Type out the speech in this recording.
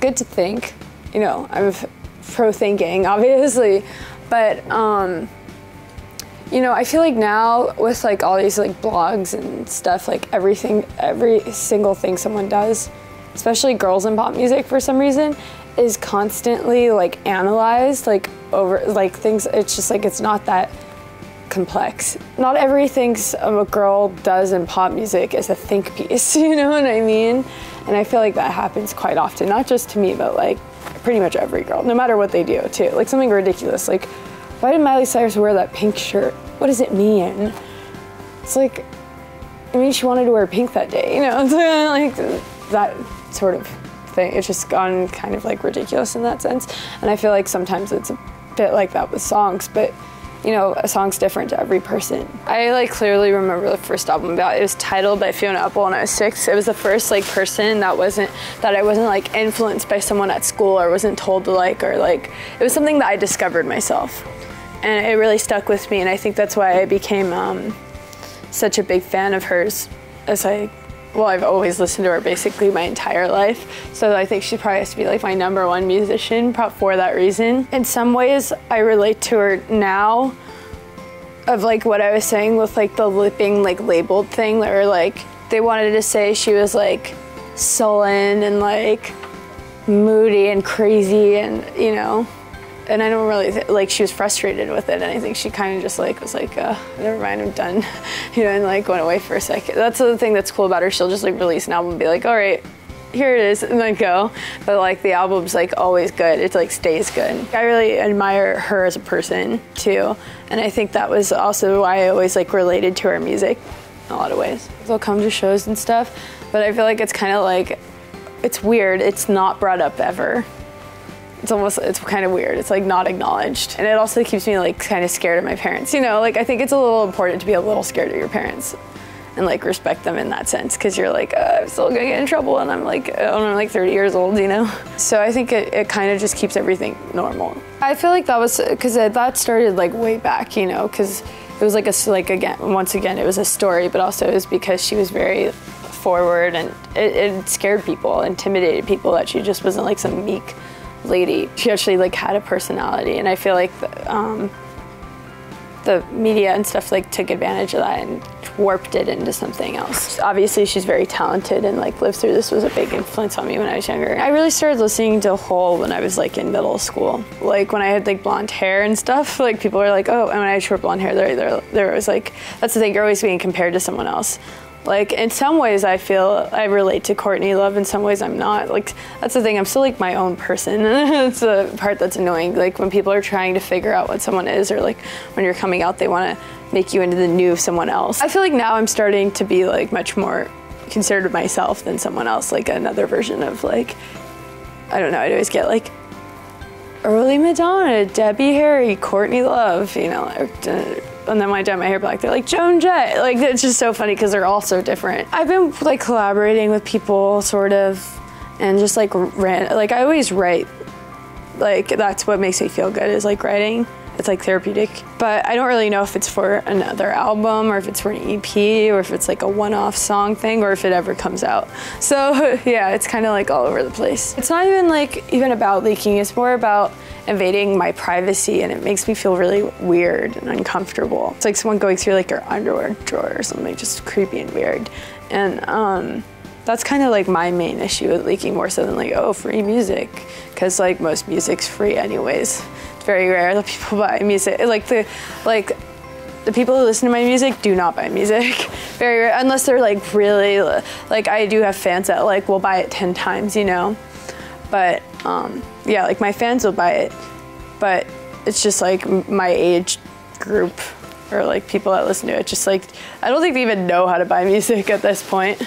good to think. You know, I'm pro-thinking, obviously, but you know, I feel like now with like all these like blogs and stuff, like every single thing someone does, especially girls in pop music for some reason, is constantly like analyzed, like over like things. It's just like, it's not that complex. Not everything a girl does in pop music is a think piece, you know what I mean? And I feel like that happens quite often, not just to me, but like pretty much every girl, no matter what they do too. Like something ridiculous, like why did Miley Cyrus wear that pink shirt? What does it mean? It's like, I mean, she wanted to wear pink that day, you know? It's like that sort of thing. It's just gone kind of like ridiculous in that sense. And I feel like sometimes it's a bit like that with songs, but you know, a song's different to every person. I like clearly remember the first album it was titled by Fiona Apple when I was 6. It was the first like person that I wasn't like influenced by someone at school or wasn't told to like, or like, it was something that I discovered myself. And it really stuck with me, and I think that's why I became such a big fan of hers. Well, I've always listened to her basically my entire life, so I think she probably has to be like my #1 musician for that reason. In some ways, I relate to her now of like what I was saying with like the being like labeled thing, or like they wanted to say she was like sullen and like moody and crazy and, you know, and I don't really, like she was frustrated with it, and I think she kind of just like was like, never mind, I'm done, you know, and like went away for a second. That's the thing that's cool about her. She'll just like release an album and be like, all right, here it is, and then go. But like the album's like always good. It like stays good. I really admire her as a person too, and I think that was also why I always like related to her music in a lot of ways. They'll come to shows and stuff, but I feel like it's kind of like, it's weird. It's not brought up ever. It's kind of weird. It's like not acknowledged. And it also keeps me like kind of scared of my parents, you know? Like I think it's a little important to be a little scared of your parents and like respect them in that sense, because you're like, I'm still gonna get in trouble, and I'm like 30 years old, you know? So I think it kind of just keeps everything normal. I feel like that was, because that started like way back, you know? Because it was like, once again, it was a story, but also it was because she was very forward, and it scared people, intimidated people, that she just wasn't like some meek lady. She actually like had a personality, and I feel like the media and stuff like took advantage of that and warped it into something else. Obviously she's very talented, and like Live Through This was a big influence on me when I was younger. I really started listening to Hole when I was like in middle school. Like when I had like blonde hair and stuff, like people were like, oh, and when I had short blonde hair, there was like, that's the thing, you're always being compared to someone else. Like in some ways I feel I relate to Courtney Love, in some ways I'm not. Like that's the thing, I'm still like my own person. That's the part that's annoying. Like when people are trying to figure out what someone is, or like when you're coming out, they want to make you into the new someone else. I feel like now I'm starting to be like much more considerate of myself than someone else, like another version of like, I don't know, I'd always get like early Madonna, Debbie Harry, Courtney Love, you know, and then when I dye my hair black, they're like, Joan Jett. Like, it's just so funny because they're all so different. I've been like collaborating with people sort of, and just like I always write. Like, that's what makes me feel good, is like writing. It's like therapeutic. But I don't really know if it's for another album, or if it's for an EP, or if it's like a one-off song thing, or if it ever comes out. So yeah, it's kind of like all over the place. It's not even like about leaking, it's more about invading my privacy, and it makes me feel really weird and uncomfortable. It's like someone going through like your underwear drawer or something, just creepy and weird. And that's kind of like my main issue with leaking, more so than like, oh, free music. Cause like most music's free anyways. It's very rare that people buy music. The people who listen to my music do not buy music. Very rare, unless they're like really, like I do have fans that like will buy it 10 times, you know? But yeah, like my fans will buy it, but it's just like my age group, or like people that listen to it, just like, I don't think they even know how to buy music at this point.